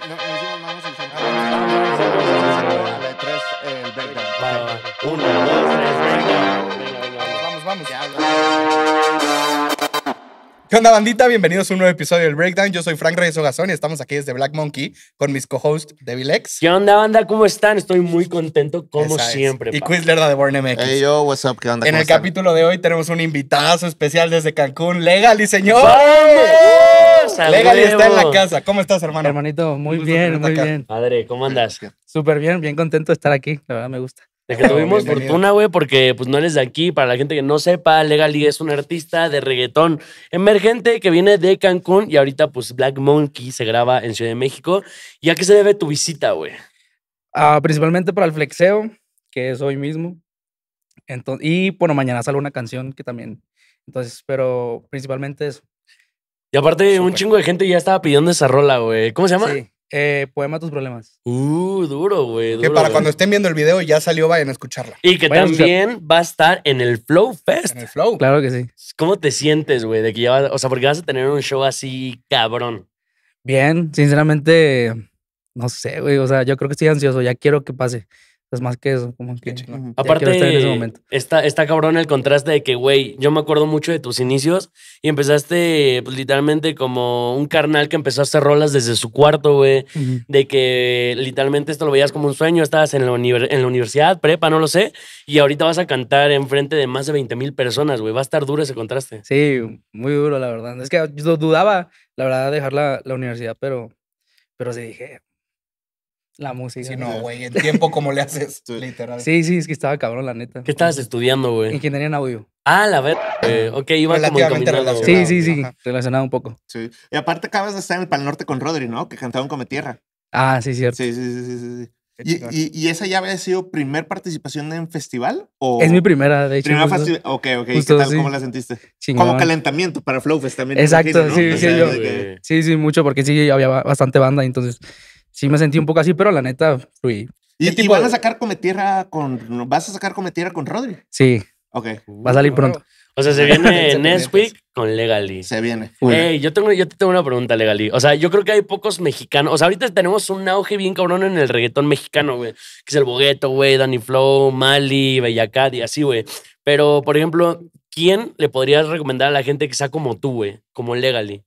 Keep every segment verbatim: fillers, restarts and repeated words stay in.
No, nos vamos al centro. A la de tres, el breakdown. Uno, dos, tres, breakdown. Venga, venga, vamos, vamos. ¿Qué onda, bandita? Bienvenidos a un nuevo episodio del Breakdown. Yo soy Frank Reyes Ogazón y estamos aquí desde Black Monkey con mis co-hosts Devil X. ¿Qué onda, banda? ¿Cómo están? Estoy muy contento, como Esa siempre. Es. Y Quizler de Born M X. Hey, yo, what's up? ¿Qué onda? En el están? capítulo de hoy tenemos un invitadazo especial desde Cancún. Legally, señor. ¡Vamos! Legally está en la casa. ¿Cómo estás, hermano? Hermanito, muy bien, muy bien. Padre, ¿cómo andas? Súper bien, bien contento de estar aquí. La verdad, me gusta. De que tuvimos Bienvenido. fortuna, güey, porque pues no eres de aquí. Para la gente que no sepa, Legally es un artista de reggaetón emergente que viene de Cancún y ahorita pues Black Monkey se graba en Ciudad de México. ¿Y a qué se debe tu visita, güey? Ah, principalmente para el flexeo, que es hoy mismo. Entonces, y bueno, mañana sale una canción que también. Entonces, pero principalmente eso. Y aparte Super. un chingo de gente ya estaba pidiendo esa rola, güey. ¿Cómo se llama? Sí. Eh, poema Tus Problemas. Uh, duro, güey. Que para wey. cuando estén viendo el video ya salió, vayan a escucharla. Y que vayan también va a estar en el Flow Fest. En el Flow. Claro que sí. ¿Cómo te sientes, güey? De que ya vas, o sea, porque vas a tener un show así cabrón. Bien, sinceramente, no sé, güey. O sea, yo creo que estoy ansioso. Ya quiero que pase. Es más que eso, como que no, aparte estar en ese momento. Está, está cabrón el contraste de que, güey, yo me acuerdo mucho de tus inicios y empezaste pues, literalmente como un carnal que empezó a hacer rolas desde su cuarto, güey. Uh-huh. De que literalmente esto lo veías como un sueño. Estabas en la, en la universidad, prepa, no lo sé. Y ahorita vas a cantar enfrente de más de veinte mil personas, güey. Va a estar duro ese contraste. Sí, muy duro, la verdad. Es que yo dudaba, la verdad, dejar la, la universidad, pero, pero sí dije... La música. Sí, no, güey, el tiempo como le haces, literal. Sí, sí, es que estaba cabrón, la neta. ¿Qué estabas estudiando, güey? Ingeniería en audio. Ah, la verdad. Eh, ok, iba como relacionado. Sí, sí, sí, Ajá. relacionado un poco. Sí. Y aparte acabas de estar en el Pal Norte con Rodri, ¿no? Que cantaron como Tierra. Ah, sí, cierto. Sí, sí, sí, sí, sí. Y, y, ¿Y esa ya había sido primer participación en festival? ¿O? Es mi primera, de hecho. Primera festival. Ok, ok. Justo, ¿Qué tal? Sí. ¿Cómo la sentiste? Chingón. Como calentamiento para Flow Fest también. Exacto, imagino, ¿no? sí, sí, yo, que... sí, sí, mucho, porque sí, había bastante banda, entonces... Sí, me sentí un poco así, pero la neta, fui. ¿Y, ¿Y van de... a sacar Come Tierra con... ¿Vas a sacar Come Tierra con Rodri? Sí. Ok. Va a salir pronto. O sea, se viene next week con Legally. Se viene. Ey, yo, tengo, yo te tengo una pregunta, Legally. O sea, yo creo que hay pocos mexicanos. O sea, ahorita tenemos un auge bien cabrón en el reggaetón mexicano, güey. Que es el Bogueto, güey, Danny Flow, Mali, Bellacadi, así, güey. Pero, por ejemplo, ¿quién le podrías recomendar a la gente que sea como tú, güey? Como Legally.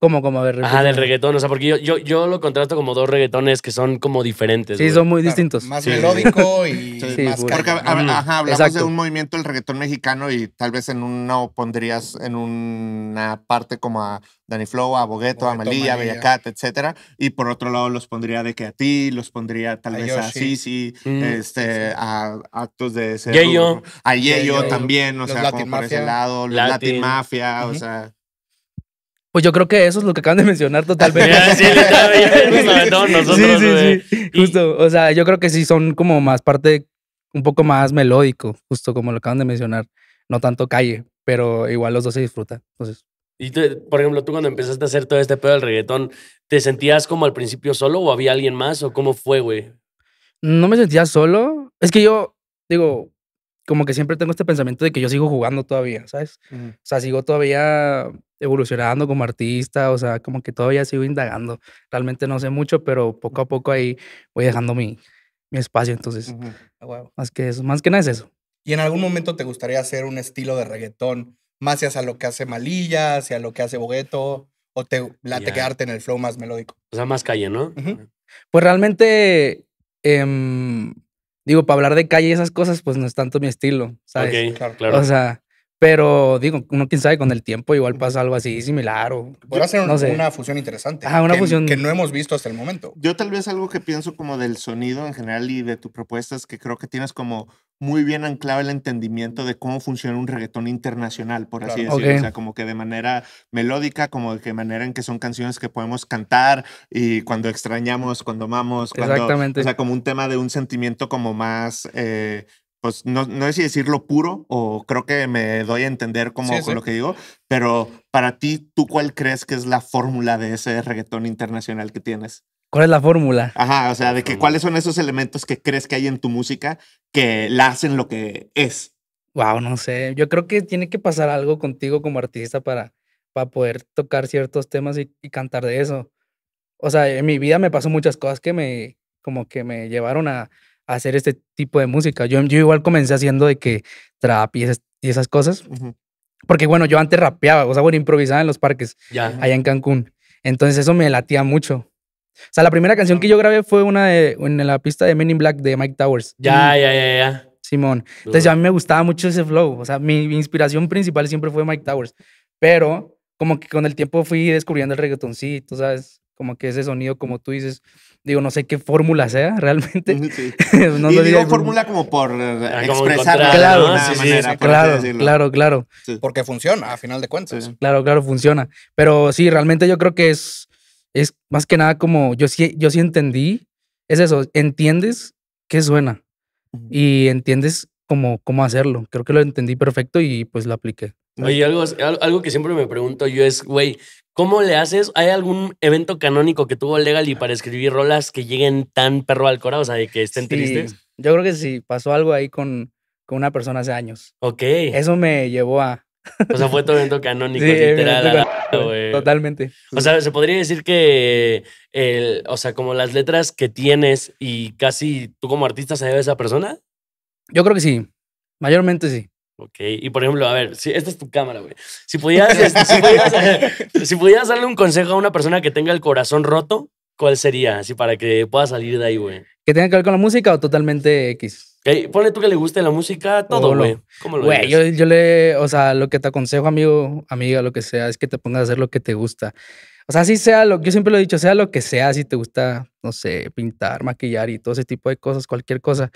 ¿Cómo, cómo? A ver, repito. Ajá, del reggaetón. O sea, porque yo, yo, yo lo contrasto como dos reggaetones que son como diferentes. Sí, wey. son muy claro, distintos. Más sí. melódico y sí, más... Porque, porque ajá, hablamos Exacto. de un movimiento del reggaetón mexicano y tal vez en uno pondrías en una parte como a Danny Flow, a Bogueto, Bogueto a Malilla, a Bellacat, etcétera. Y por otro lado los pondría de que a ti, los pondría tal a vez Yoshi. a Sisi, mm, este, sí. a actos de... ese Yeyo. Grupo. A Yeyo también, o los sea, Latin como Mafia. por ese lado. Los Latin, Latin Mafia, uh-huh. o sea... Pues yo creo que eso es lo que acaban de mencionar totalmente. Sí, sí, sí. Justo, o sea, yo creo que sí son como más parte, un poco más melódico, justo como lo acaban de mencionar. No tanto calle, pero igual los dos se disfrutan. Entonces. Y tú, por ejemplo, tú cuando empezaste a hacer todo este pedo del reggaetón, ¿te sentías como al principio solo o había alguien más? ¿O cómo fue, güey? No me sentía solo. Es que yo, digo, como que siempre tengo este pensamiento de que yo sigo jugando todavía, ¿sabes? Uh-huh. O sea, sigo todavía evolucionando como artista, o sea, como que todavía sigo indagando. Realmente no sé mucho, pero poco a poco ahí voy dejando mi, mi espacio, entonces, uh-huh. más que eso, más que nada es eso. ¿Y en algún momento te gustaría hacer un estilo de reggaetón más hacia lo que hace Malilla, hacia lo que hace Bogueto, o te late yeah. quedarte en el flow más melódico? O sea, más calle, ¿no? Uh-huh. Pues realmente... Eh, Digo, para hablar de calle y esas cosas, pues no es tanto mi estilo, ¿sabes? Ok, claro, claro. O sea, pero digo, uno quién sabe, con el tiempo igual pasa algo así similar o... Podrá ser no un, una fusión interesante. Ah, una que, fusión... Que no hemos visto hasta el momento. Yo tal vez algo que pienso como del sonido en general y de tu propuesta es que creo que tienes como muy bien anclado el entendimiento de cómo funciona un reggaetón internacional, por así claro. decirlo. Okay. O sea, como que de manera melódica, como de manera en que son canciones que podemos cantar y cuando extrañamos, cuando amamos. Cuando, Exactamente. O sea, como un tema de un sentimiento como más... Eh, pues no, no sé si decirlo puro o creo que me doy a entender como sí, sí. con lo que digo, pero para ti, ¿tú cuál crees que es la fórmula de ese reggaetón internacional que tienes? ¿Cuál es la fórmula? Ajá, o sea, de que cuáles son esos elementos que crees que hay en tu música que la hacen lo que es. Wow, no sé. Yo creo que tiene que pasar algo contigo como artista para, para poder tocar ciertos temas y, y cantar de eso. o sea, en mi vida me pasó muchas cosas que me, como que me llevaron a, a hacer este tipo de música. Yo, yo igual comencé haciendo de que trap y esas, y esas cosas. Uh-huh. Porque bueno, yo antes rapeaba, o sea, bueno, improvisaba en los parques, ya, allá en Cancún. Entonces eso me latía mucho. O sea, la primera canción que yo grabé fue una de, en la pista de Men in Black de Mike Towers. Ya, mm. ya, ya, ya. Simón. Entonces a mí me gustaba mucho ese flow. O sea, mi, mi inspiración principal siempre fue Mike Towers. Pero como que con el tiempo fui descubriendo el reggaetoncito, ¿sabes? Como que ese sonido, como tú dices, digo, no sé qué fórmula sea realmente. Sí. No, y lo digo fórmula como por expresar. Claro, ¿no? sí, sí, manera, sí, claro, claro, claro. Sí. Porque funciona, a final de cuentas. Sí. Claro, claro, funciona. Pero sí, realmente yo creo que es, es más que nada como, yo sí, yo sí entendí, es eso, entiendes qué suena y entiendes cómo, cómo hacerlo. Creo que lo entendí perfecto y pues lo apliqué. Oye, algo, algo que siempre me pregunto yo es, güey, ¿cómo le haces? ¿Hay algún evento canónico que tuvo Legally para escribir rolas que lleguen tan perro al cora? O sea, de que estén sí, tristes. Yo creo que sí, pasó algo ahí con, con una persona hace años. Ok. Eso me llevó a... O sea, fue tu evento canónico, sí, literal. Evento can... Totalmente. O sea, se podría decir que, el, o sea, como las letras que tienes y casi tú como artista se debe a esa persona. Yo creo que sí, mayormente sí. Ok, y por ejemplo, a ver, si esta es tu cámara, güey. Si pudieras, si, pudieras, si pudieras darle un consejo a una persona que tenga el corazón roto, ¿cuál sería? Así para que pueda salir de ahí, güey. ¿Que tenga que ver con la música o totalmente X? Okay, ponle tú que le guste la música, todo, güey. Oh, ¿cómo lo ves? Güey, yo, yo le, o sea, lo que te aconsejo, amigo, amiga, lo que sea, es que te pongas a hacer lo que te gusta. O sea, así sea, lo, yo siempre lo he dicho, sea lo que sea, si te gusta, no sé, pintar, maquillar y todo ese tipo de cosas, cualquier cosa.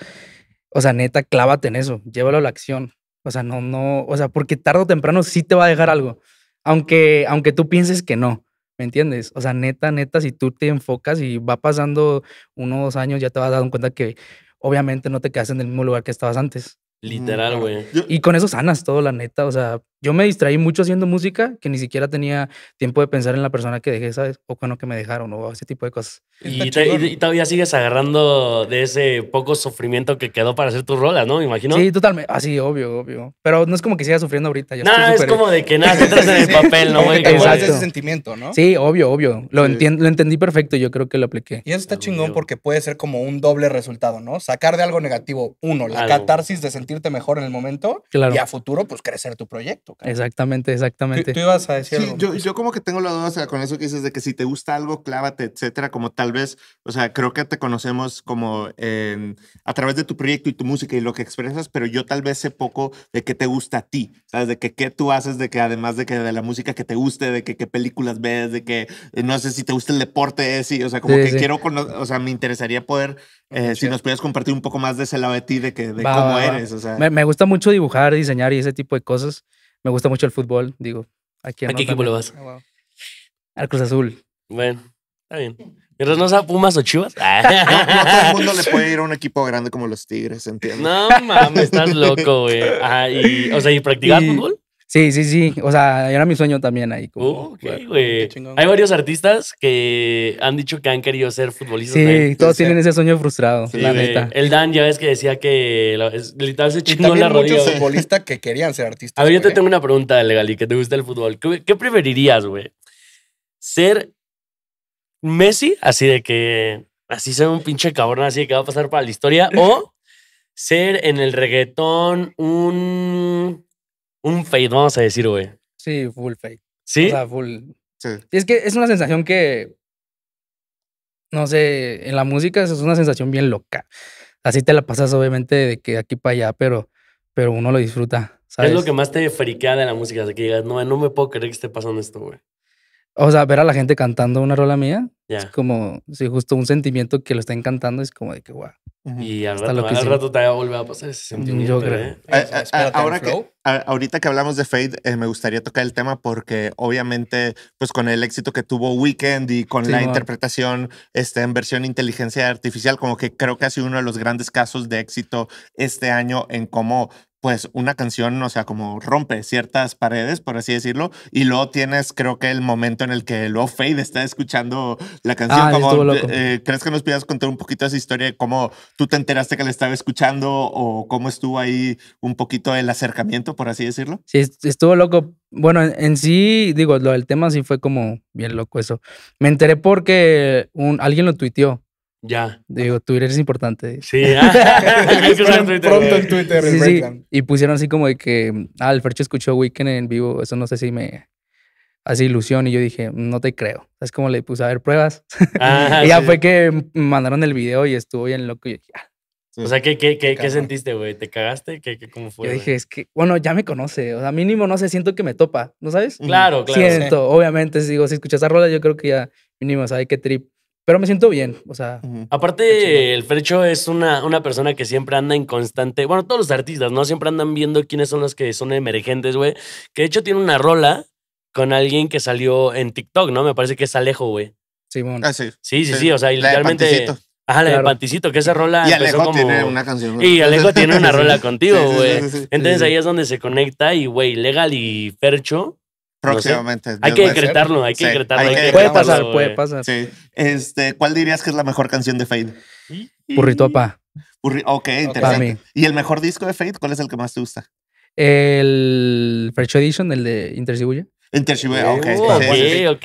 O sea, neta, clávate en eso, llévalo a la acción. O sea, no, no, o sea, porque tarde o temprano sí te va a dejar algo, aunque, aunque tú pienses que no, ¿me entiendes? O sea, neta, neta, si tú te enfocas y va pasando uno o dos años, ya te vas a dar cuenta que obviamente no te quedas en el mismo lugar que estabas antes. Literal, güey. Y con eso sanas todo, la neta. O sea, yo me distraí mucho haciendo música que ni siquiera tenía tiempo de pensar en la persona que dejé, ¿sabes? O con lo que me dejaron o ese tipo de cosas. Y, te, y, y todavía sigues agarrando de ese poco sufrimiento que quedó para hacer tus rolas, ¿no? Me imagino. Sí, totalmente. Así, ah, obvio, obvio. Pero no es como que sigas sufriendo ahorita. No, nah, es como de que nada, te entras en el papel, ¿no? Güey, exacto. Ese sentimiento, ¿no? Sí, obvio, obvio. Lo, sí. enti- lo entendí perfecto y yo creo que lo apliqué. Y eso está chingón, obvio, porque puede ser como un doble resultado, ¿no? Sacar de algo negativo, uno, la algo. catarsis de sentir mejor en el momento, claro, y a futuro pues crecer tu proyecto. Cara. Exactamente, exactamente. Tú, tú ibas a decir sí, algo. Yo, yo como que tengo la duda, o sea, con eso que dices de que si te gusta algo, clávate, etcétera, como tal vez, o sea, creo que te conocemos como eh, a través de tu proyecto y tu música y lo que expresas, pero yo tal vez sé poco de qué te gusta a ti, ¿sabes? De que qué tú haces, de que además de que de la música que te guste, de que qué películas ves, de que eh, no sé si te gusta el deporte, eh, sí, o sea, como sí, que sí. quiero conocer, o sea, me interesaría poder, eh, si nos pudieras compartir un poco más de ese lado de ti, de, que, de va, cómo va, eres. O sea, me, me gusta mucho dibujar, diseñar y ese tipo de cosas. Me gusta mucho el fútbol, digo. Aquí, ¿a qué equipo le vas? Oh, wow. Al Cruz Azul. Bueno, está bien. ¿Pero no sea Pumas o Chivas? No, no todo el mundo le puede ir a un equipo grande como los Tigres, ¿entiendes? No mames, estás loco, güey. Ah, o sea, ¿y practicar y, fútbol? Sí, sí, sí. O sea, era mi sueño también ahí. Como, oh, okay, güey. Hay varios artistas que han dicho que han querido ser futbolistas. Sí, también. Todos sí, tienen ese sueño frustrado, sí, la neta. El Dan, ya ves que decía que literal se chingó la rodilla. Muchos futbolistas que querían ser artistas. A ver, yo te tengo una pregunta, Legally, que te gusta el fútbol. ¿Qué, qué preferirías, güey? ¿Ser Messi? Así de que... Así sea un pinche cabrón, así de que va a pasar para la historia. ¿O ser en el reggaetón un... Un Feid, vamos a decir, güey. Sí, full Feid. ¿Sí? O sea, full. Sí. Es que es una sensación que... No sé, en la música es una sensación bien loca. Así te la pasas, obviamente, de que aquí para allá, pero, pero uno lo disfruta, ¿sabes? Es lo que más te friquea de la música, de que digas, no, no me puedo creer que esté pasando esto, güey. O sea, ver a la gente cantando una rola mía, yeah, es como si justo un sentimiento que lo estén cantando es como de que guau. Wow, y al rato, al rato te va a volver a pasar ese sentimiento. Yo creo. ¿Eh? A, a, a, ahora que, a, ahorita que hablamos de Feid, eh, me gustaría tocar el tema porque obviamente pues con el éxito que tuvo Weekend y con sí, la no. interpretación este, en versión inteligencia artificial, como que creo que ha sido uno de los grandes casos de éxito este año en cómo pues una canción, o sea, como rompe ciertas paredes, por así decirlo, y luego tienes, creo que el momento en el que luego Feid está escuchando la canción. Ah, como, eh, ¿crees que nos puedas contar un poquito esa historia de cómo tú te enteraste que la estaba escuchando o cómo estuvo ahí un poquito el acercamiento, por así decirlo? Sí, estuvo loco. Bueno, en, en sí, digo, lo del tema sí fue como bien loco eso. Me enteré porque un, alguien lo tuiteó. Ya. Digo, Twitter es importante. Sí, ah. Hay que usar Twitter. Pronto en Twitter. Sí, sí. Y pusieron así como de que, ah, el Fercho escuchó Weekend en vivo. Eso no sé si me hace ilusión. Y yo dije, no te creo. Es como le puse a ver pruebas. Ajá, y ya sí. Fue que mandaron el video y estuvo bien loco. Y yo dije, ah. Sí. O sea, ¿qué, qué, qué, ¿qué sentiste, güey? ¿Te cagaste? ¿Qué, qué, ¿Cómo fue? Yo dije, wey? Es que, bueno, ya me conoce. O sea, mínimo, no sé, siento que me topa. ¿No sabes? Claro, claro. Siento, sí. Obviamente. Si, digo, si escuchas esa rola, yo creo que ya mínimo sabe qué trip. Pero me siento bien, o sea... Uh-huh. Aparte, el Fercho es una, una persona que siempre anda en constante... Bueno, todos los artistas, ¿no? Siempre andan viendo quiénes son los que son emergentes, güey. Que de hecho tiene una rola con alguien que salió en TikTok, ¿no? Me parece que es Alejo, güey. Simón. Ah, sí. Sí, sí, sí, sí. O sea, y literalmente... Ajá, la claro. de Panticito, que esa rola y empezó Alejo como... tiene una canción. ¿No? Y Alejo tiene una rola contigo, güey. Sí, sí, sí, sí, Entonces sí, ahí sí. es donde se conecta y, güey, Legal y Fercho... Próximamente. No sé. Hay que decretarlo, hay que sí, decretarlo. Hay que puede pasar, wey. Puede pasar. Sí. Este, ¿cuál dirías que es la mejor canción de Feid? Burritoapa. Burri ok, interesante. ¿Y el mejor disco de Feid? ¿Cuál es el que más te gusta? El Fresh Edition, el de Inter Shibuya. Inter Shibuya, ok. Oh, sí, okay, sí. ok,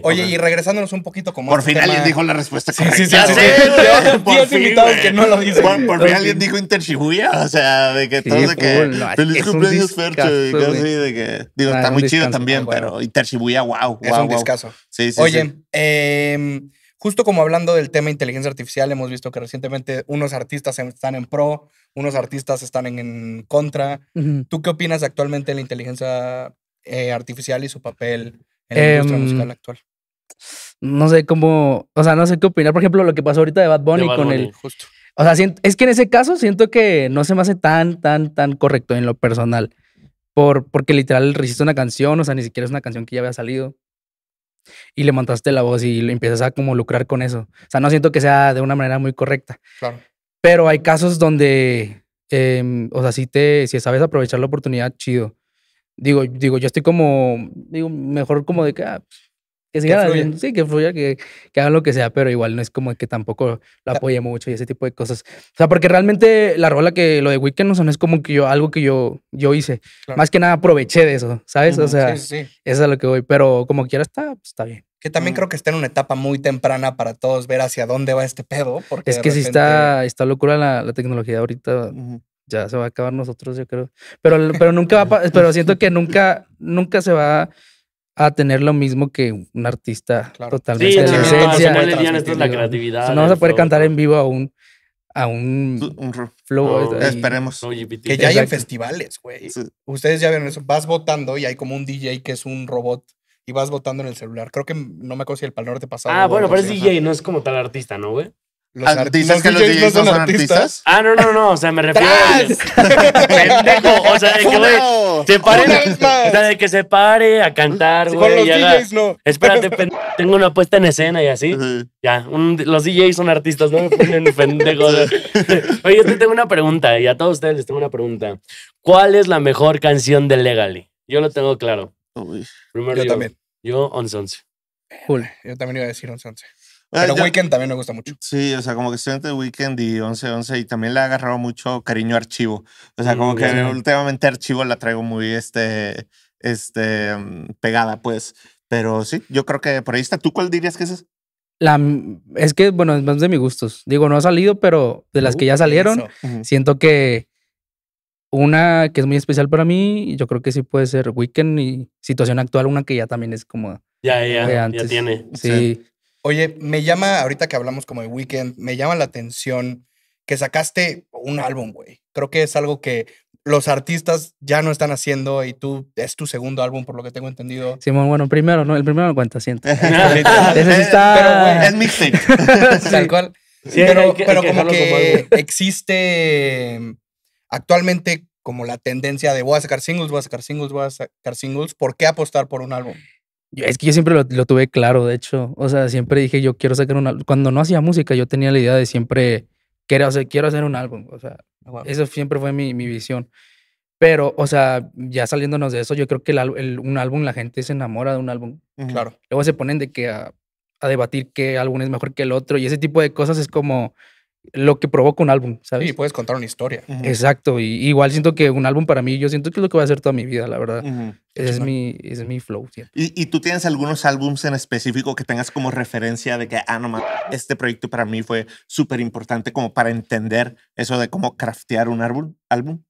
ok. Oye, y regresándonos un poquito como... Por fin tema... alguien dijo la respuesta correcta. Sí, sí, sí. Tienes invitados que no lo dicen. Por, por fin alguien dijo Inter Shibuya, o sea, de que sí, todo de que... No, feliz cumpleaños, Fercho, y cosas así de que... Digo, nah, está muy chido también, bueno. pero Inter Shibuya, wow, wow. Es un discazo. Wow. Sí, sí, Oye, sí. Eh, justo como hablando del tema inteligencia artificial, hemos visto que recientemente unos artistas están en pro, unos artistas están en, en contra. Uh-huh. ¿Tú qué opinas actualmente de la inteligencia Eh, artificial y su papel en la eh, industria musical actual? No sé cómo, o sea, no sé qué opinar. Por ejemplo, lo que pasó ahorita de Bad Bunny de Bad con Bunny, el... Justo. O sea, es que en ese caso siento que no se me hace tan, tan, tan correcto en lo personal. Por, porque literal resiste una canción, o sea, ni siquiera es una canción que ya había salido. Y le montaste la voz y empiezas a como lucrar con eso. O sea, no siento que sea de una manera muy correcta. Claro. Pero hay casos donde, eh, o sea, si, te, si sabes aprovechar la oportunidad, chido. Digo, digo, yo estoy como, digo, mejor como de que, ah, que siga viendo, sí, que fluya, que, que hagan lo que sea, pero igual no es como que tampoco lo apoye mucho y ese tipo de cosas. O sea, porque realmente la rola que lo de Weekend no son es como que yo, algo que yo, yo hice. Claro. Más que nada aproveché de eso, ¿sabes? Uh-huh, o sea, sí, sí. eso es a lo que voy, pero como quiera está, pues está bien. Que también uh-huh. creo que está en una etapa muy temprana para todos ver hacia dónde va este pedo. Porque es que repente... sí está, está locura la, la tecnología ahorita. Uh-huh. Ya se va a acabar nosotros, yo creo. Pero, pero nunca va a, pero siento que nunca, nunca se va a tener lo mismo que un artista claro. totalmente. Sí, no, esencia, no, no, esto es la creatividad. O sea, no vas a poder flow, cantar en vivo a un, a un, un flow. Oh, esperemos. Que ya hay en festivales, güey. Sí. Ustedes ya vieron eso. Vas votando y hay como un D J que es un robot. Y vas votando en el celular. Creo que no me acuerdo si el Pal Norte pasado. Ah, bueno, pero es D J, no es como tal artista, ¿no, güey? Los artistas que los D Js no son artistas. Ah, no, no, no. O sea, me refiero a... Pendejo. O sea, de que, güey, se pare. O sea, de que se pare a cantar, güey. Con los D Js no. Espérate, pendejo. Tengo una puesta en escena y así. Ya. Los D Js son artistas, no me ponen pendejo. Oye, yo te tengo una pregunta. Y a todos ustedes les tengo una pregunta. ¿Cuál es la mejor canción de Legally? Yo lo tengo claro. Primero yo también. Yo, once once. Cool. Yo también iba a decir once once. Pero yo, Weekend también me gusta mucho. Sí, o sea, como que estoy entre Weekend y once once y también le ha agarrado mucho cariño a Archivo. O sea, mm, como bien. que últimamente Archivo la traigo muy este, este, pegada, pues. Pero sí, yo creo que por ahí está. ¿Tú cuál dirías que es esa? La, es que, bueno, es más de mis gustos. Digo, no ha salido, pero de las uh, que ya salieron, eso. siento que una que es muy especial para mí, yo creo que sí puede ser Weekend y situación actual, una que ya también es como... Ya, ya, ya tiene. Sí. sí. Oye, me llama, ahorita que hablamos como de Weekend, me llama la atención que sacaste un álbum, güey. Creo que es algo que los artistas ya no están haciendo y tú, es tu segundo álbum, por lo que tengo entendido. Simón, sí, bueno, primero, no, el primero no cuenta, siento. Ese sí está... Es mixtape. Tal cual. Sí, pero que, pero como que como existe actualmente como la tendencia de voy a sacar singles, voy a sacar singles, voy a sacar singles. ¿Por qué apostar por un álbum? Es que yo siempre lo, lo tuve claro, de hecho. O sea, siempre dije, yo quiero sacar un álbum. Cuando no hacía música, yo tenía la idea de siempre, quiero, o sea, quiero hacer un álbum. O sea, wow. Eso siempre fue mi, mi visión. Pero, o sea, ya saliéndonos de eso, yo creo que el, el, un álbum, la gente se enamora de un álbum. Uh-huh. Claro. Luego se ponen de que a, a debatir qué álbum es mejor que el otro. Y ese tipo de cosas es como lo que provoca un álbum, ¿sabes? Sí, puedes contar una historia. Uh-huh. Exacto. Y, igual siento que un álbum para mí, yo siento que es lo que va a ser toda mi vida, la verdad. Uh-huh. Ese es, no. mi, ese es mi flow. ¿Sí? ¿Y, ¿Y tú tienes algunos álbums en específico que tengas como referencia de que, ah, no, man, este proyecto para mí fue súper importante como para entender eso de cómo craftear un árbol, álbum?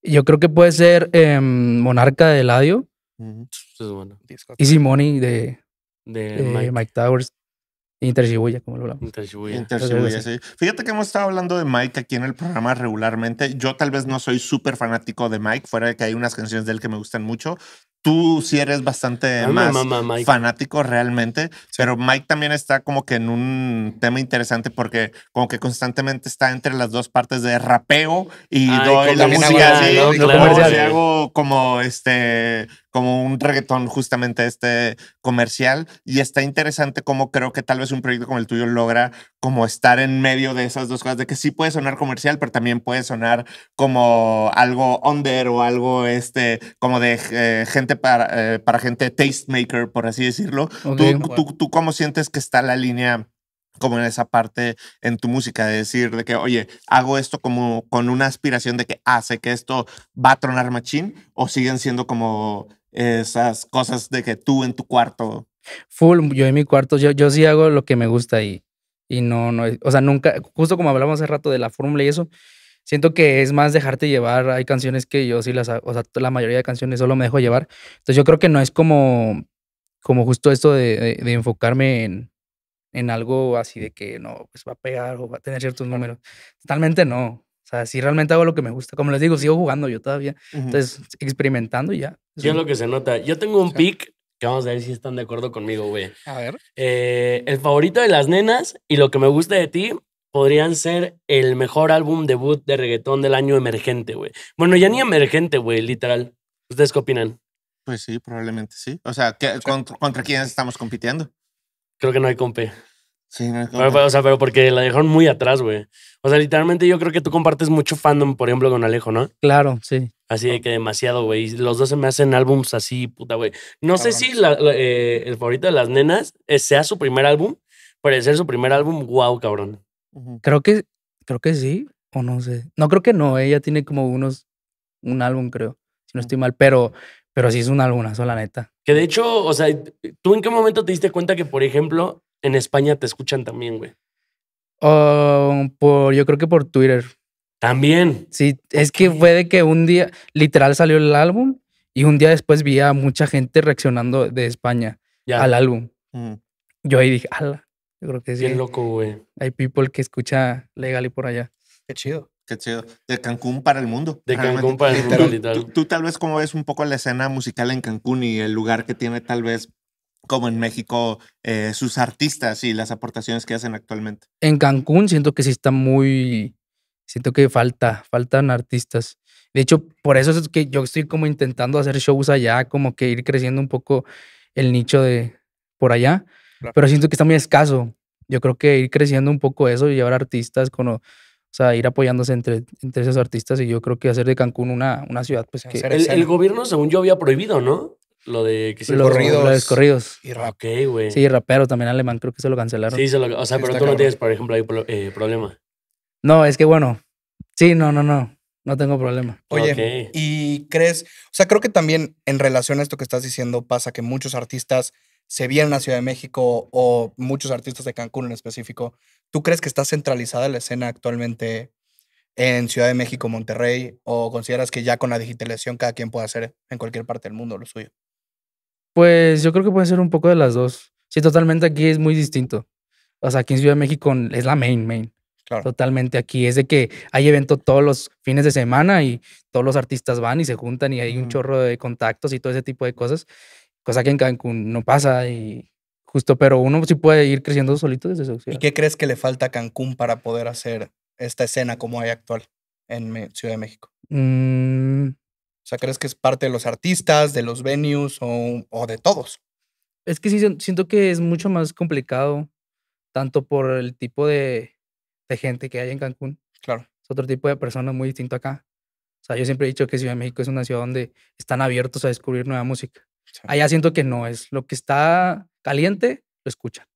Yo creo que puede ser eh, Monarca de Eladio. Uh-huh. Es bueno. Easy Money de, de, de Mike. Mike Towers. Inter Shibuya, como lo hablamos. Inter Shibuya. Inter Shibuya, sí. Fíjate que hemos estado hablando de Mike aquí en el programa regularmente. Yo tal vez no soy súper fanático de Mike, fuera de que hay unas canciones de él que me gustan mucho. Tú sí eres bastante no, más mamá, Mike. fanático realmente, sí. Pero Mike también está como que en un tema interesante porque como que constantemente está entre las dos partes de rapeo y Ay, doy la música así, no, claro. como si hago como este... como un reggaetón justamente este comercial, y está interesante como creo que tal vez un proyecto como el tuyo logra como estar en medio de esas dos cosas, de que sí puede sonar comercial, pero también puede sonar como algo under o algo este como de eh, gente para, eh, para gente tastemaker, por así decirlo. Okay, ¿Tú, bueno. tú, ¿Tú cómo sientes que está la línea como en esa parte en tu música, de decir de que, oye, hago esto como con una aspiración de que hace ah, que esto va a tronar machín, o siguen siendo como esas cosas de que tú en tu cuarto? Full, yo en mi cuarto, yo, yo sí hago lo que me gusta y, y no, no, o sea, nunca, justo como hablamos hace rato de la fórmula y eso, siento que es más dejarte llevar. Hay canciones que yo sí las, o sea, la mayoría de canciones solo me dejo llevar. Entonces yo creo que no es como, como justo esto de, de, de enfocarme en en algo así de que no, pues va a pegar o va a tener ciertos números. Totalmente no. O sea, si realmente hago lo que me gusta. Como les digo, sigo jugando yo todavía. Uh-huh. Entonces, experimentando y ya. Yo es lo que se nota. Yo tengo un pick que vamos a ver si están de acuerdo conmigo, güey. A ver. Eh, el favorito de las nenas y lo que me gusta de ti podrían ser el mejor álbum debut de reggaetón del año emergente, güey. Bueno, ya ni emergente, güey, literal. ¿Ustedes qué opinan? Pues sí, probablemente sí. O sea, ¿qué, contra, ¿contra quién estamos compitiendo? Creo que no hay compe. Sí, no hay compe. Pero, o sea, pero porque la dejaron muy atrás, güey. O sea, literalmente yo creo que tú compartes mucho fandom, por ejemplo, con Alejo, ¿no? Claro, sí. Así de que demasiado, güey. Los dos se me hacen álbums así, puta, güey. No Cabrón. sé si la, la, eh, el favorito de las nenas sea su primer álbum, pero de ser su primer álbum, wow, cabrón. Creo que, creo que sí, o no sé. No, creo que no. Ella tiene como unos, un álbum, creo, si no estoy mal, pero... Pero sí es una algunazo, la neta. Que de hecho, o sea, ¿tú en qué momento te diste cuenta que, por ejemplo, en España te escuchan también, güey? Uh, por, yo creo que por Twitter. ¿También? Sí, es okay. que fue de que un día, literal, salió el álbum y un día después vi a mucha gente reaccionando de España ya. al álbum. Mm. Yo ahí dije, ala, yo creo que sí. Qué loco, güey. Hay people que escucha Legally por allá. Qué chido. Qué chido. De Cancún para el mundo. De Realmente. Cancún para el mundo. Tú, tú, tú, tú tal vez como ves un poco la escena musical en Cancún y el lugar que tiene tal vez como en México eh, sus artistas y las aportaciones que hacen actualmente. En Cancún siento que sí está muy... Siento que falta, faltan artistas. De hecho, por eso es que yo estoy como intentando hacer shows allá, como que ir creciendo un poco el nicho de por allá. Claro. Pero siento que está muy escaso. Yo creo que ir creciendo un poco eso y llevar artistas con... O sea, ir apoyándose entre, entre esos artistas, y yo creo que hacer de Cancún una, una ciudad, pues que... El, el gobierno, según yo, había prohibido, ¿no? Lo de... Que los corridos. Los corridos. Y rap. Okay, güey. Sí, rapero también alemán, creo que se lo cancelaron. Sí, se lo, o sea, sí, pero tú cabrón. no tienes, por ejemplo, ahí eh, problema. No, es que bueno. Sí, no, no, no. No tengo problema. Oye, okay. ¿Y crees...? O sea, creo que también en relación a esto que estás diciendo pasa que muchos artistas se vienen a Ciudad de México, o muchos artistas de Cancún en específico. ¿Tú crees que está centralizada la escena actualmente en Ciudad de México, Monterrey? ¿O consideras que ya con la digitalización cada quien puede hacer en cualquier parte del mundo lo suyo? Pues yo creo que puede ser un poco de las dos. Sí, totalmente aquí es muy distinto. O sea, aquí en Ciudad de México es la main, main. Claro. Totalmente aquí. Es de que hay evento todos los fines de semana y todos los artistas van y se juntan y hay mm. un chorro de contactos y todo ese tipo de cosas. Cosa que en Cancún no pasa y justo, pero uno sí puede ir creciendo solito desde su ciudad. ¿Y qué crees que le falta a Cancún para poder hacer esta escena como hay actual en Ciudad de México? Mm. O sea, ¿crees que es parte de los artistas, de los venues o, o de todos? Es que sí, siento que es mucho más complicado, tanto por el tipo de, de gente que hay en Cancún. Claro. Es otro tipo de persona muy distinto acá. sea, yo siempre he dicho que Ciudad de México es una ciudad donde están abiertos a descubrir nueva música. Sí. Allá siento que no, es lo que está caliente, lo escuchan.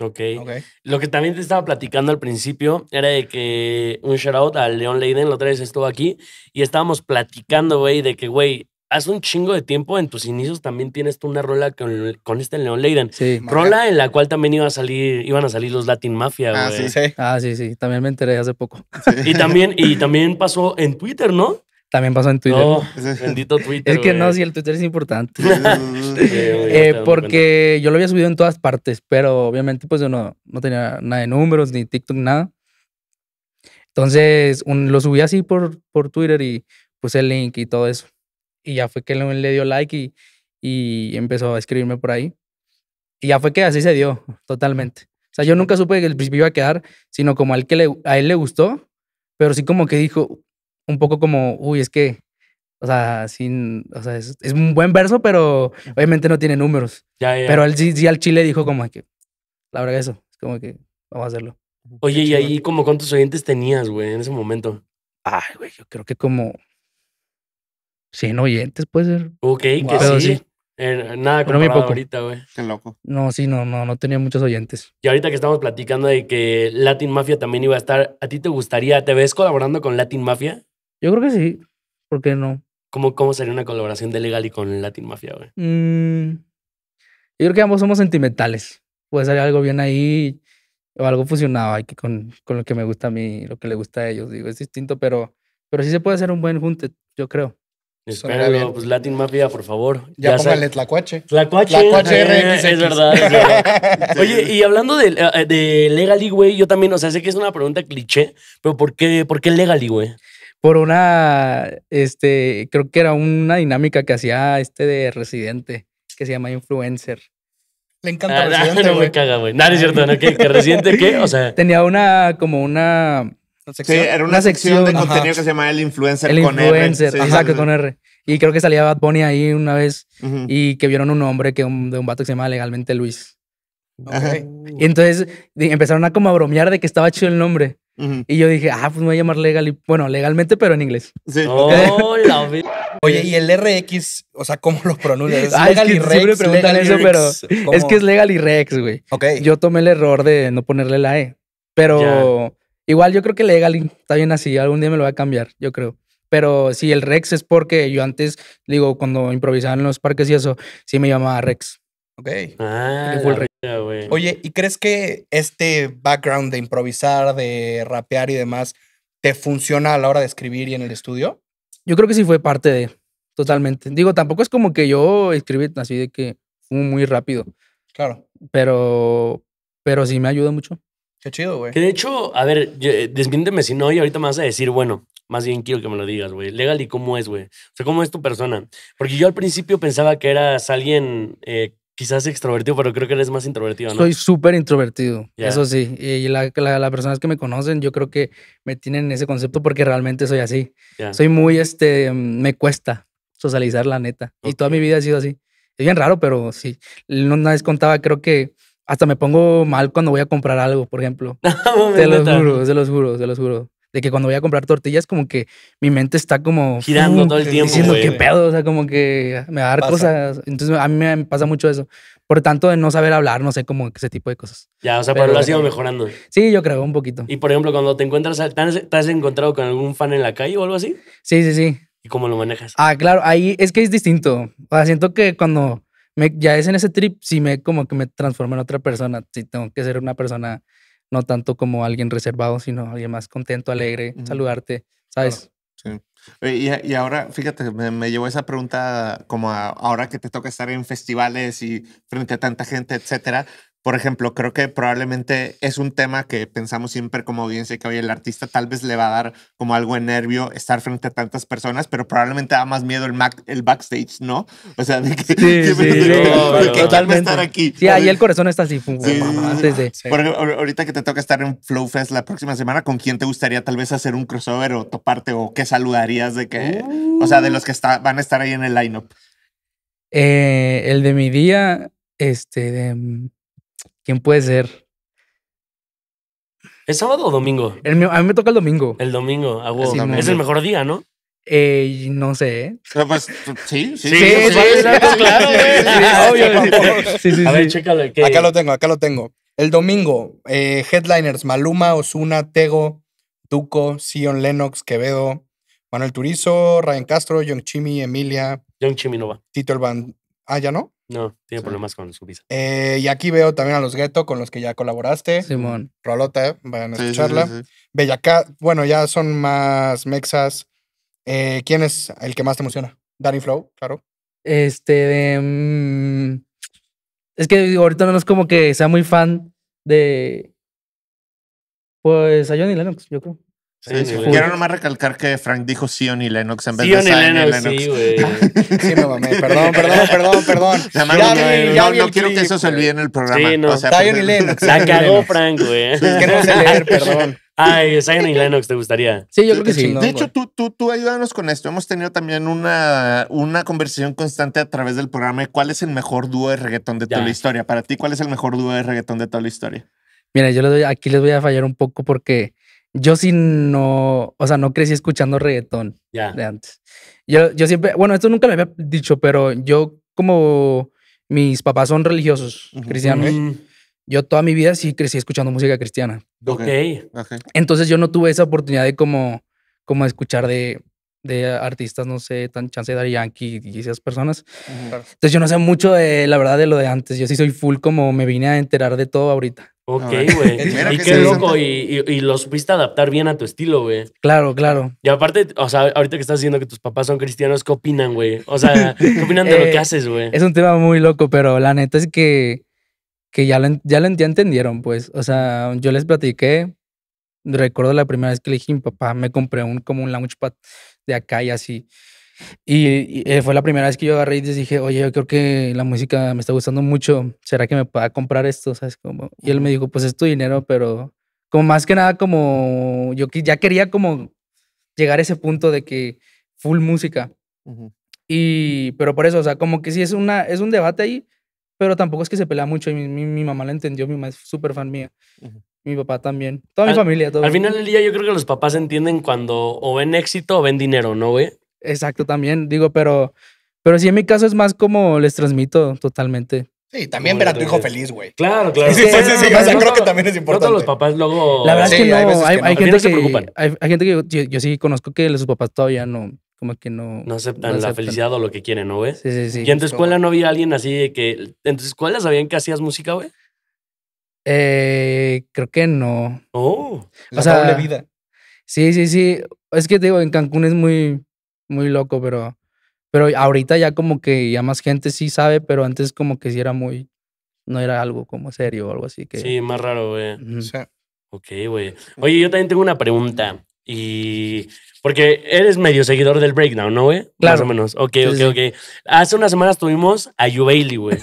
Okay. Ok. Lo que también te estaba platicando al principio era de que un shout out a León Leiden, la otra vez estuvo aquí y estábamos platicando, güey, de que, güey, hace un chingo de tiempo en tus inicios también tienes tú una rola con, con este León Leiden. Sí. Rola marca. En la cual también iba a salir, iban a salir los Latin Mafia, güey. Ah, sí, sí. Ah, sí, sí. También me enteré hace poco. Sí. Y, también, y también pasó en Twitter, ¿no? También pasó en Twitter. No, bendito Twitter. Es que wey. No, si el Twitter es importante. Sí, eh, porque yo lo había subido en todas partes, pero obviamente pues yo no, no tenía nada de números, ni TikTok, nada. Entonces un, lo subí así por, por Twitter y puse el link y todo eso. Y ya fue que le, le dio like y, y empezó a escribirme por ahí. Y ya fue que así se dio, totalmente. O sea, yo nunca supe que el principio iba a quedar, sino como al que le, a él le gustó, pero sí como que dijo un poco como, uy, es que, o sea, sin, o sea es, es un buen verso, pero obviamente no tiene números. Ya, ya. Pero él sí, sí al chile dijo como que, la verdad eso, es como que vamos a hacerlo. Oye, y ahí como cuántos oyentes tenías, güey, en ese momento. Ay, güey, yo creo que como... cien oyentes puede ser. Ok, wow. Que sí. sí. Eh, nada comparado no ahorita, güey. Qué loco. No, sí, no, no, no tenía muchos oyentes. Y ahorita que estamos platicando de que Latin Mafia también iba a estar, ¿a ti te gustaría, te ves colaborando con Latin Mafia? Yo creo que sí. ¿Por qué no? ¿Cómo, cómo sería una colaboración de Legally con Latin Mafia, güey? Mm, yo creo que ambos somos sentimentales. Puede salir algo bien ahí o algo fusionado aquí con, con lo que me gusta a mí, lo que le gusta a ellos. Digo, es distinto, pero, pero sí se puede hacer un buen junte, yo creo. Espero, pues Latin Mafia, por favor. Ya, ya póngale Tlacuache. Tlacuache. Tlacuache R X X. Es verdad, es verdad. Oye, y hablando de, de Legally, güey, yo también, o sea, sé que es una pregunta cliché, pero ¿por qué, por qué Legally, güey? Por una, este, creo que era una dinámica que hacía este de Residente, que se llama Influencer. Le encanta ah, Residente, no, no me caga, güey. No, no es cierto, ¿no? ¿Qué, que Residente qué? O sea... Tenía una, como una... Sí, era una, una sección, sección de contenido ajá. que se llamaba El Influencer el con influencer, R. Sí, exacto, con R. Y creo que salía Bad Bunny ahí una vez uh-huh. y que vieron un hombre que un, de un vato que se llamaba Legalmente Luis. Okay. Y entonces empezaron a como a bromear de que estaba chido el nombre. Uh-huh. Y yo dije, ah, pues me voy a llamar Legal. Bueno, legalmente, pero en inglés. Sí. Oh, la Oye, y el R X, o sea, ¿cómo los pronuncias? Ah, Legal es que y Rex, siempre preguntan eso, Rex. Pero ¿cómo? Es que es Legal y Rex, güey. Okay. Yo tomé el error de no ponerle la E, pero... Yeah. Igual yo creo que Legal está bien así, algún día me lo voy a cambiar, yo creo. Pero sí, el Rex es porque yo antes, digo, cuando improvisaba en los parques y eso, sí me llamaba Rex. Ok. Ah, fue el Rex. Vida, Oye, ¿y crees que este background de improvisar, de rapear y demás, te funciona a la hora de escribir y en el estudio? Yo creo que sí fue parte de, totalmente. Digo, tampoco es como que yo escribí así de que fue muy rápido. Claro. Pero, pero sí me ayuda mucho. Qué chido, güey. Que de hecho, a ver, desmiénteme si no, y ahorita me vas a decir, bueno, más bien quiero que me lo digas, güey. Legally, ¿cómo es, güey? O sea, ¿cómo es tu persona? Porque yo al principio pensaba que eras alguien eh, quizás extrovertido, pero creo que eres más introvertido, ¿no? Soy súper introvertido, yeah. Eso sí. Y las la, la personas que me conocen, yo creo que me tienen ese concepto porque realmente soy así. Yeah. Soy muy, este, me cuesta socializar, la neta. Okay. Y toda mi vida ha sido así. Es bien raro, pero sí. Una vez contaba, creo que hasta me pongo mal cuando voy a comprar algo, por ejemplo. Se los juro, se los juro, se los juro. De que cuando voy a comprar tortillas, como que mi mente está como... Girando todo el tiempo, diciendo, ¿qué pedo? O sea, como que me va a dar cosas. Entonces, a mí me pasa mucho eso. Por tanto, de no saber hablar, no sé, como ese tipo de cosas. Ya, o sea, pero, pero lo has ido mejorando. Sí, yo creo, un poquito. Y, por ejemplo, cuando te encuentras... ¿Te has, te has encontrado con algún fan en la calle o algo así? Sí, sí, sí. ¿Y cómo lo manejas? Ah, claro. Ahí es que es distinto. O sea, siento que cuando... Me, ya es en ese trip, sí me como que me transformo en otra persona. Sí, tengo que ser una persona no tanto como alguien reservado, sino alguien más contento, alegre, uh-huh. saludarte, ¿sabes? Claro. Sí. Y, y ahora, fíjate, me, me llevó esa pregunta como a, ahora que te toca estar en festivales y frente a tanta gente, etcétera. Por ejemplo, creo que probablemente es un tema que pensamos siempre como audiencia que, oye, el artista tal vez le va a dar como algo de nervio estar frente a tantas personas, pero probablemente da más miedo el, mac, el backstage, ¿no? O sea, de que... Sí, sí, de que totalmente. Estar aquí. Sí, ahí el corazón está así. Sí, sí, sí, sí. Sí. Por ejemplo, ahorita que te toca estar en Flow Fest la próxima semana, ¿con quién te gustaría tal vez hacer un crossover o toparte o qué saludarías de que... Uh. O sea, de los que está, van a estar ahí en el lineup. Eh, el de mi día, este... de... ¿Quién puede ser? ¿Es sábado o domingo? El, a mí me toca el domingo. El domingo, a huevo. Sí, es el mejor día, ¿no? Eh, no sé. Pero pues, sí, sí, sí, sí, sí, sí, claro, güey. Sí, sí, sí, sí. A ver, chécalo. ¿Qué? Acá lo tengo, acá lo tengo. El domingo, eh, headliners: Maluma, Ozuna, Tego, Tuco, Zion Lennox, Quevedo, Manuel Turizo, Ryan Castro, Young Chimmy, Emilia. Young Chimmy no va. Tito el Band. Ah, ¿ya no? No, tiene sí. problemas con su visa. Eh, y aquí veo también a los Gueto, con los que ya colaboraste. Simón. Rolota, ¿eh? Vayan a sí, escucharla. Sí, sí, sí. Bellacadi, bueno, ya son más mexas. Eh, ¿Quién es el que más te emociona? Danny Flow, claro. Este, um, es que ahorita no es como que sea muy fan de, pues, a Johnny Lennox, yo creo. Sí, sí, sí, sí. Quiero nomás recalcar que Frank dijo Zion y Lennox en vez Zion de Zion y Lennox. Sí, güey. Sí, me mamé. Perdón, perdón, perdón, perdón. La mano, ya, no, ya, no, no quiero clip, que eso se olvide en el programa. Sí, no. O sea, Zion y Lennox. La cagó Frank, güey. Es que no sé leer, perdón. Ay, Zion y Lennox, ¿te gustaría? Sí, yo creo que sí. Chingón, de hecho, tú, tú, tú ayúdanos con esto. Hemos tenido también una, una conversación constante a través del programa de cuál es el mejor dúo de reggaetón de ya. toda la historia. Para ti, ¿cuál es el mejor dúo de reggaetón de toda la historia? Mira, yo les doy, aquí les voy a fallar un poco porque yo sí no, o sea, no crecí escuchando reggaetón ya. de antes. Yo, yo siempre, bueno, esto nunca lo había dicho, pero yo como mis papás son religiosos, uh-huh. cristianos, uh-huh. yo toda mi vida sí crecí escuchando música cristiana. Okay. ok. Entonces yo no tuve esa oportunidad de como, como escuchar de, de artistas, no sé, tan chance de Daddy Yankee y esas personas. Uh-huh. Entonces yo no sé mucho de la verdad de lo de antes. Yo sí soy full como me vine a enterar de todo ahorita. Ok, güey. Y qué loco. Y, y, y lo supiste adaptar bien a tu estilo, güey. Claro, claro. Y aparte, o sea, ahorita que estás diciendo que tus papás son cristianos, ¿qué opinan, güey? O sea, ¿qué opinan de eh, lo que haces, güey? Es un tema muy loco, pero la neta es que que ya lo, ya lo ya entendieron, pues. O sea, yo les platiqué. Recuerdo la primera vez que le dije a mi papá, me compré un, como un launchpad de acá y así. Y, y fue la primera vez que yo agarré y les dije, oye, yo creo que la música me está gustando mucho. ¿Será que me pueda comprar esto? ¿Sabes cómo? Y él me dijo, pues es tu dinero, pero como más que nada como yo ya quería como llegar a ese punto de que full música. Uh-huh. Y pero por eso, o sea, como que sí es, una, es un debate ahí, pero tampoco es que se pelea mucho. Y mi, mi, mi mamá la entendió, mi mamá es súper fan mía. Uh-huh. Mi papá también. Toda al, mi familia. Todo. Al final del día yo creo que los papás entienden cuando o ven éxito o ven dinero, ¿no, güey? Exacto, también. Digo, pero pero sí, en mi caso es más como les transmito totalmente. Sí, también ver a tu hijo feliz, güey. Claro, claro. Sí, sí, sí, sí, sí. O sea, creo que también es importante. No todos los papás luego... La verdad sí, es que no. Hay, hay, que no. hay gente que se preocupan. Hay, hay gente que yo, yo, yo sí conozco que sus papás todavía no... Como que no... No aceptan, no aceptan. la felicidad o lo que quieren, ¿no, güey? Sí, sí, sí. ¿Y en tu escuela no había alguien así de que... ¿En tu escuela sabían que hacías música, güey? Eh, creo que no. Oh. La o sea, doble vida. Sí, sí, sí. Es que te digo, en Cancún es muy... muy loco, pero, pero ahorita ya como que ya más gente sí sabe, pero antes como que sí era muy, no era algo como serio o algo así. Que... Sí, más raro, güey. Uh-huh. Sí. Ok, güey. Oye, yo también tengo una pregunta y... Porque eres medio seguidor del Breakdown, ¿no, güey? Claro. Más o menos. Ok, sí, ok, sí. ok. Hace unas semanas tuvimos a Yovalli, güey.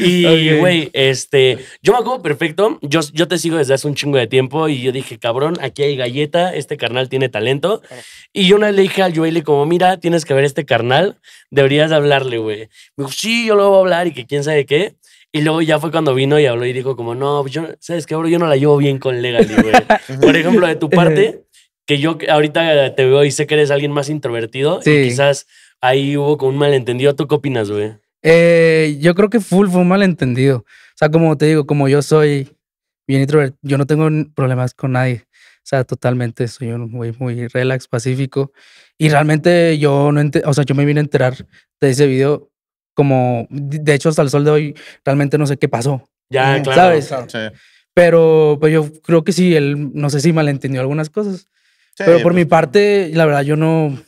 Y, güey, okay. este... Yo me acuerdo perfecto. Yo, yo te sigo desde hace un chingo de tiempo y yo dije, cabrón, aquí hay galleta. Este carnal tiene talento. Claro. Y yo una vez le dije al Yovalli como, mira, tienes que ver este carnal. Deberías hablarle, güey. Me dijo, sí, yo lo voy a hablar y que quién sabe qué. Y luego ya fue cuando vino y habló y dijo como, no, yo, ¿sabes qué, bro? Yo no la llevo bien con Legally, güey. Por ejemplo, de tu parte... Que yo ahorita te veo y sé que eres alguien más introvertido. Sí. Y quizás ahí hubo como un malentendido. ¿Tú qué opinas, güey? Eh, yo creo que full fue un malentendido. O sea, como te digo, como yo soy bien introvertido, yo no tengo problemas con nadie. O sea, totalmente soy un güey muy relax, pacífico. Y realmente yo no ent- o sea, yo me vine a enterar de ese video como... De hecho, hasta el sol de hoy realmente no sé qué pasó. Ya, ¿no? Claro. ¿Sabes? Claro. Sí. Pero pues yo creo que sí, él no sé si malentendió algunas cosas. Sí, pero por pues, mi parte, la verdad, yo no...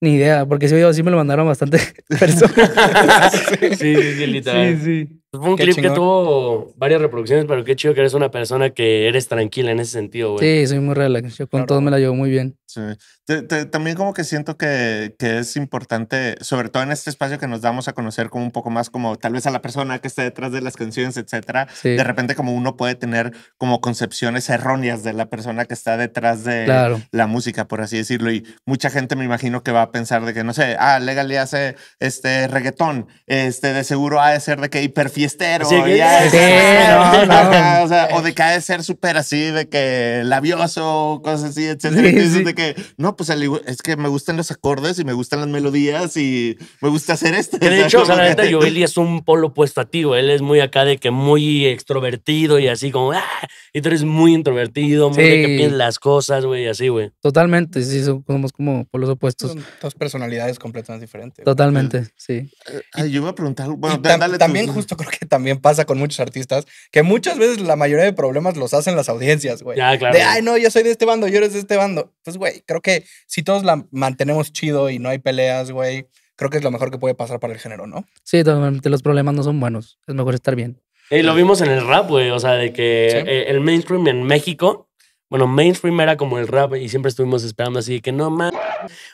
Ni idea, porque ese video sí me lo mandaron bastante personas. sí, sí, sí, literal. Sí, sí. Fue un qué clip chingón. Que tuvo varias reproducciones, pero qué chido que eres una persona que eres tranquila en ese sentido, güey. Sí, soy muy relax. Yo con claro. todo me la llevo muy bien. Sí. Te, te, también como que siento que, que es importante, sobre todo en este espacio que nos damos a conocer como un poco más como tal vez a la persona que está detrás de las canciones, etcétera. Sí. De repente como uno puede tener como concepciones erróneas de la persona que está detrás de claro. la música, por así decirlo. Y mucha gente me imagino que va a pensar de que, no sé, ah, Legally hace este reggaetón, este de seguro ha de ser de que hiperfiel fiestero. Llegué, ya es, sí, no, no. O sea, o de que ha de ser súper así, de que labioso, cosas así, etcétera. Sí, sí. De que, no, pues es que me gustan los acordes y me gustan las melodías y me gusta hacer este. Que de hecho, o sea, la neta, Yovalli es un polo opuesto a ti. Él es muy acá de que muy extrovertido y así como, ah, y tú eres muy introvertido, muy sí. de que piensas las cosas, güey, así, güey. Totalmente, sí, somos como polos opuestos. Son dos personalidades completamente diferentes. Totalmente, güey. Sí. Ay, yo iba a preguntar, bueno, tam dale también tú. Justo creo que también pasa con muchos artistas que muchas veces la mayoría de problemas los hacen las audiencias, güey. Ya, claro. De, ay, no, yo soy de este bando, yo eres de este bando. Pues, güey, creo que si todos la mantenemos chido y no hay peleas, güey, creo que es lo mejor que puede pasar para el género, ¿no? Sí, totalmente. Los problemas no son buenos. Es mejor estar bien. Y lo vimos en el rap, güey. O sea, de que ¿sí? el mainstream en México... Bueno, mainstream era como el rap y siempre estuvimos esperando así de que no mames,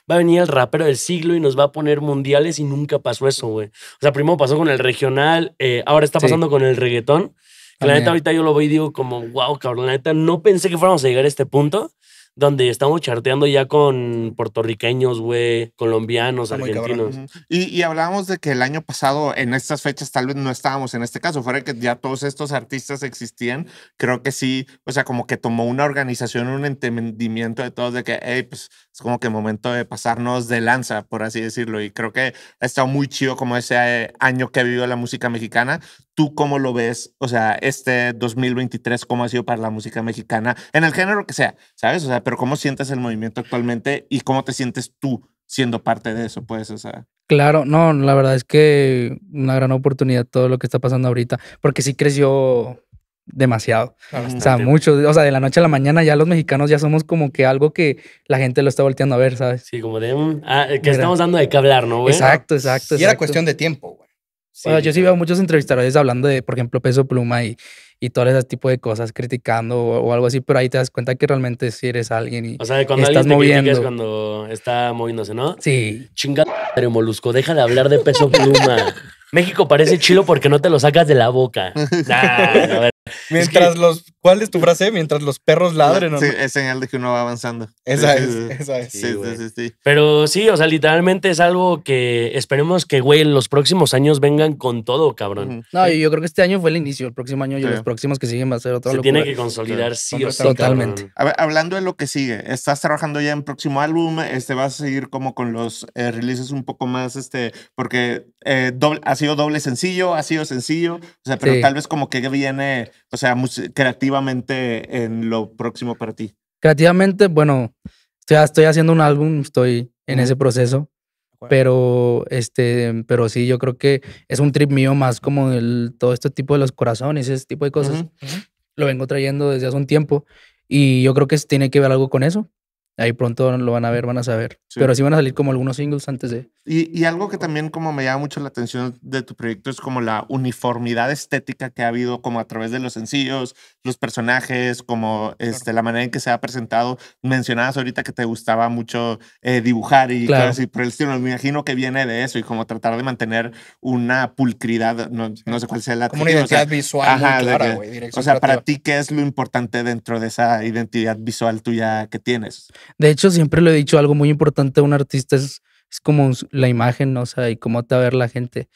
va a venir el rapero del siglo y nos va a poner mundiales y nunca pasó eso, güey. O sea, primero pasó con el regional, eh, ahora está pasando sí. con el reggaetón. Que la neta ahorita yo lo veo y digo como, wow, cabrón, la neta no pensé que fuéramos a llegar a este punto donde estamos charteando ya con puertorriqueños, güey, colombianos, oh, argentinos. Y, y hablábamos de que el año pasado, en estas fechas, tal vez no estábamos en este caso, fuera que ya todos estos artistas existían, creo que sí, o sea, como que tomó una organización, un entendimiento de todos de que, hey, pues, es como que momento de pasarnos de lanza, por así decirlo, y creo que ha estado muy chido como ese año que ha vivido la música mexicana. ¿Tú cómo lo ves? O sea, este dos mil veintitrés, ¿cómo ha sido para la música mexicana? En el género que sea, ¿sabes? O sea, pero ¿cómo sientes el movimiento actualmente y cómo te sientes tú siendo parte de eso? Pues, o sea... Claro, no, la verdad es que una gran oportunidad todo lo que está pasando ahorita, porque sí creció demasiado. Bastante. O sea, mucho. O sea, de la noche a la mañana ya los mexicanos ya somos como que algo que la gente lo está volteando a ver, ¿sabes? Sí, como de... Ah, que Mira. estamos dando de qué hablar, ¿no, güey? Exacto, exacto. Y era exacto. cuestión de tiempo, güey. Sí, bueno, yo sí veo muchos entrevistadores hablando de, por ejemplo, Peso Pluma y, y todo ese tipo de cosas, criticando o, o algo así, pero ahí te das cuenta que realmente sí eres alguien y, o sea, cuando y estás moviendo. Es cuando está moviéndose, ¿no? Sí. Chingada madre, Molusco, deja de hablar de Peso Pluma. México parece chilo porque no te lo sacas de la boca. Nah, no, a ver. Mientras es que, los... ¿Cuál es tu frase? Mientras los perros ladren. Sí, es señal de que uno va avanzando. Esa es, esa es. Sí, sí, sí, sí, sí. Pero sí, o sea, literalmente es algo que esperemos que, güey, los próximos años vengan con todo, cabrón. No, sí. Yo creo que este año fue el inicio, el próximo año y sí. los próximos que siguen va a ser otra locura. Se tiene que consolidar sí, sí o sí. Totalmente. A ver, hablando de lo que sigue, estás trabajando ya en próximo álbum, este, vas a seguir como con los eh, releases un poco más, este, porque eh, doble, ha sido doble sencillo, ha sido sencillo, o sea, pero sí. tal vez como que viene... O sea, creativamente en lo próximo para ti. Creativamente, bueno, estoy, estoy haciendo un álbum, estoy en uh-huh. ese proceso, bueno. pero, este, pero sí, yo creo que es un trip mío más como el, todo este tipo de los corazones, ese tipo de cosas. Uh-huh. Uh-huh. Lo vengo trayendo desde hace un tiempo y yo creo que tiene que ver algo con eso. Ahí pronto lo van a ver, van a saber. Sí. Pero sí van a salir como algunos singles antes de... Y, y algo que también como me llama mucho la atención de tu proyecto es como la uniformidad estética que ha habido como a través de los sencillos, los personajes, como este, claro. la manera en que se ha presentado. Mencionabas ahorita que te gustaba mucho eh, dibujar y claro. cosas así por el estilo. Me imagino que viene de eso y como tratar de mantener una pulcridad, no, no sé cuál sea la... Como una identidad o sea, visual ajá, muy clara, güey. O sea, creativa. Para ti, ¿qué es lo importante dentro de esa identidad visual tuya que tienes? De hecho, siempre lo he dicho, algo muy importante a un artista es, es como la imagen, ¿no? O sea, y cómo te va a ver la gente.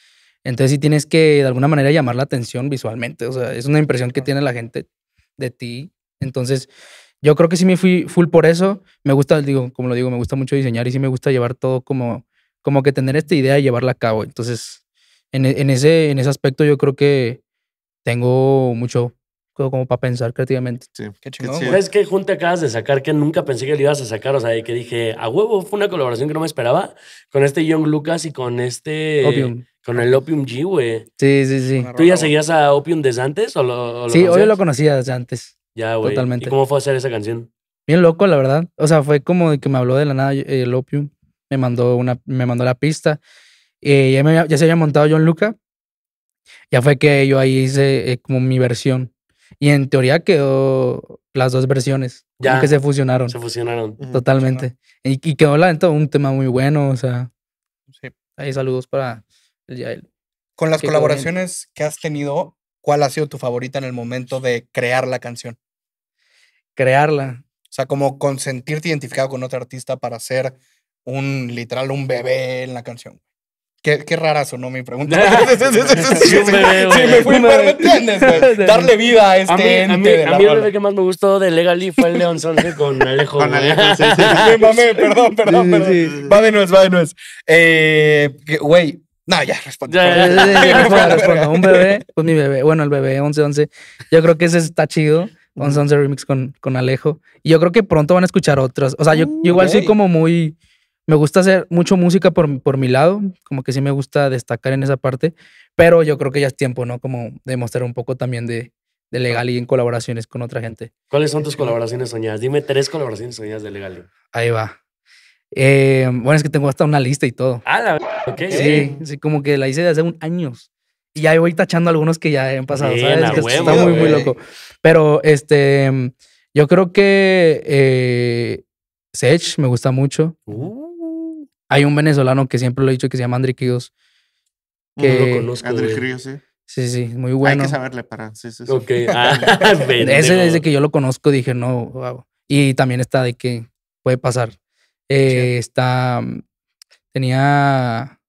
Entonces sí tienes que, de alguna manera, llamar la atención visualmente. O sea, es una impresión que tiene la gente de ti. Entonces, yo creo que sí me fui full por eso. Me gusta, digo, como lo digo, me gusta mucho diseñar y sí me gusta llevar todo como, como que tener esta idea y llevarla a cabo. Entonces, en, en, ese, en ese aspecto yo creo que tengo mucho... como para pensar creativamente. Sí. Qué chingón. ¿Sabes qué junta acabas de sacar que nunca pensé que le ibas a sacar? O sea, de que dije, a huevo, fue una colaboración que no me esperaba con este Young Lucas y con este... Opium. Con el Opium G, güey. Sí, sí, sí. ¿Tú ya seguías a Opium desde antes? O lo, o lo sí, hoy lo conocía desde antes. Ya, güey. Totalmente. ¿Y cómo fue hacer esa canción? Bien loco, la verdad. O sea, fue como de que me habló de la nada el Opium. Me mandó, una, me mandó la pista. Eh, ya, me había, ya se había montado Young Lucas. Ya fue que yo ahí hice eh, como mi versión. Y en teoría quedó las dos versiones. Ya. Que se fusionaron. Se fusionaron. Totalmente. Uh-huh. y, y quedó la neta un tema muy bueno, o sea. Sí. Ahí saludos para Yael. Con las colaboraciones que has tenido, ¿cuál ha sido tu favorita en el momento de crear la canción? Crearla. O sea, como consentirte identificado con otro artista para hacer un, literal, un bebé en la canción. Qué, qué rara sonó mi pregunta. Sí, me fui, pero me entiendes, güey. Darle vida a este a mí, ente. A mí, de la a mí el que más me gustó de Legally fue el León Sonce con Alejo. Con Alejo, sí, sí, sí. Mame, perdón, perdón, perdón. Sí, sí. Va de nuez, va de nuez. Eh, güey. No, ya, respondo. Ya, ya, ya, ya, respondo, respondo. Un bebé, pues mi bebé. Bueno, el bebé, once once. Yo creo que ese está chido. once once Remix con, con Alejo. Y yo creo que pronto van a escuchar otras. O sea, yo, yo igual okay. soy como muy... Me gusta hacer mucho música por, por mi lado, como que sí me gusta destacar en esa parte, pero yo creo que ya es tiempo, ¿no? Como de mostrar un poco también de, de Legally en colaboraciones con otra gente. ¿Cuáles son tus colaboraciones soñadas? Dime tres colaboraciones soñadas de Legally. Ahí va. Eh, bueno, es que tengo hasta una lista y todo. Ah, la... Okay. Sí, sí, como que la hice de hace un años. Y ya voy tachando algunos que ya han pasado, bien, ¿sabes? Que huevo, está muy, wey. muy loco. Pero, este, yo creo que eh, Sech me gusta mucho. Uh. Hay un venezolano que siempre lo he dicho que se llama Andri Quíos. Que... No lo conozco. Andri Quíos, sí. Sí, sí, muy bueno. Hay que saberle para... Sí, sí, sí. Ok. Ah, ese desde que yo lo conozco dije, no, wow. Y también está de que puede pasar. Eh, sí. Está... Tenía...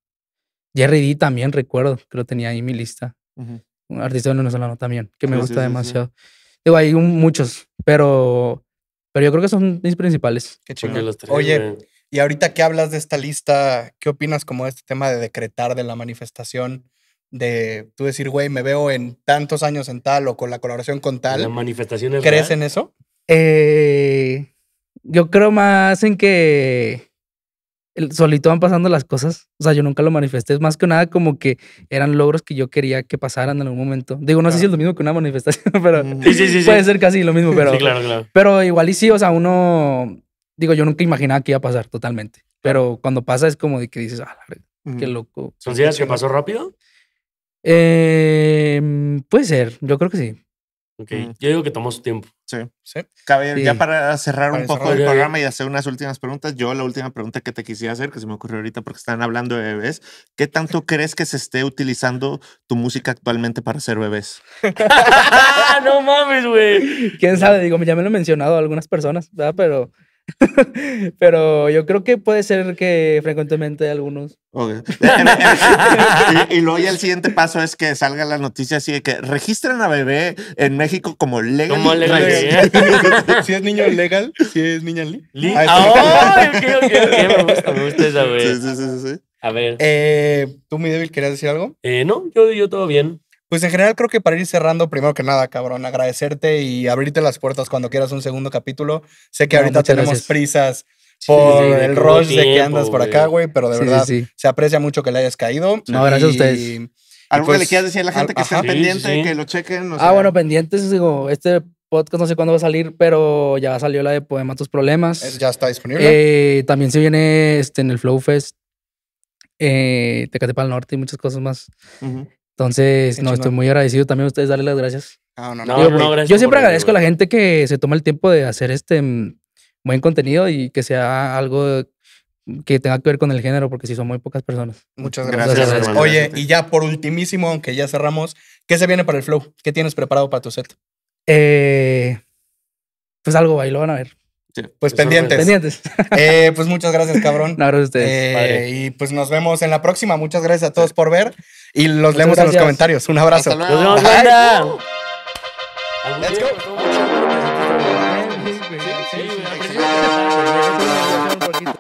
Jerry D también, recuerdo, que lo tenía ahí en mi lista. Uh-huh. Un artista venezolano también, que me sí, gusta sí, demasiado. Sí. Digo, hay un, muchos, pero... Pero yo creo que son mis principales. Qué chido. Los tres, Oye... Eh. Y ahorita que hablas de esta lista, ¿qué opinas como de este tema de decretar de la manifestación? De tú decir, güey, me veo en tantos años en tal o con la colaboración con tal. ¿La manifestación es ¿Crees real? en eso? Eh, yo creo más en que el solito van pasando las cosas. O sea, yo nunca lo manifesté. Es más que nada como que eran logros que yo quería que pasaran en algún momento. Digo, no claro. sé si es lo mismo que una manifestación, pero sí, sí, sí, puede sí. ser casi lo mismo. Pero, sí, claro, claro. pero igual y sí, o sea, uno... Digo, yo nunca imaginaba que iba a pasar totalmente. Pero cuando pasa es como de que dices, ah, la qué loco. ¿Son ideas que pasó rápido? Eh, puede ser, yo creo que sí. Ok, mm. yo digo que tomó su tiempo. Sí. sí. Cabe, sí. Ya para cerrar para un poco el programa y hacer unas últimas preguntas, yo la última pregunta que te quisiera hacer, que se me ocurrió ahorita porque están hablando de bebés, ¿qué tanto crees que se esté utilizando tu música actualmente para hacer bebés? No mames, güey. ¿Quién sabe? Digo, ya me lo he mencionado a algunas personas, ¿verdad? Pero... Pero yo creo que puede ser que frecuentemente hay algunos. Okay. y, y luego ya el siguiente paso es que salga la noticia así de que registran a bebé en México como legal. Como legal. Si ¿Sí es niño legal, si ¿Sí es niña legal. ¿Sí? Ah, oh, okay, okay, okay. Me gusta, me gusta esa vez. Sí, sí, sí, sí. A ver. Eh, ¿Tú, mi débil, querías decir algo? Eh, no, yo, yo todo bien. Pues en general creo que para ir cerrando, primero que nada, cabrón, agradecerte y abrirte las puertas cuando quieras un segundo capítulo. Sé que no, ahorita tenemos gracias. prisas por sí, sí, el rush tiempo, de que andas por acá, güey, pero de sí, verdad sí, sí. se aprecia mucho que le hayas caído. No, y, gracias a ustedes. ¿Algo pues, que le quieras decir a la gente al, que ajá. está pendiente, sí, sí. que lo chequen? O sea, ah, bueno, pendientes, digo, este podcast no sé cuándo va a salir, pero ya salió la de Poema Tus Problemas. Ya está disponible. Eh, también se viene este, en el Flow Fest, eh, Tecate Pal Norte y muchas cosas más. Uh-huh. Entonces, no, estoy muy agradecido también a ustedes, darles las gracias. No, no, no. Yo, no, no gracias yo siempre agradezco eso, a la gente que se toma el tiempo de hacer este buen contenido y que sea algo que tenga que ver con el género, porque sí son muy pocas personas. Muchas gracias. Entonces, gracias. Oye, y ya por ultimísimo, aunque ya cerramos, ¿qué se viene para el Flow? ¿Qué tienes preparado para tu set? Eh, pues algo, ahí lo van a ver. Sí, pues pendientes. pendientes. Eh, pues muchas gracias, cabrón. No, gracias a ustedes. Eh, y pues nos vemos en la próxima. Muchas gracias a todos por ver y los muchas leemos gracias. en los comentarios. Un abrazo. Nos vemos, banda. Let's go.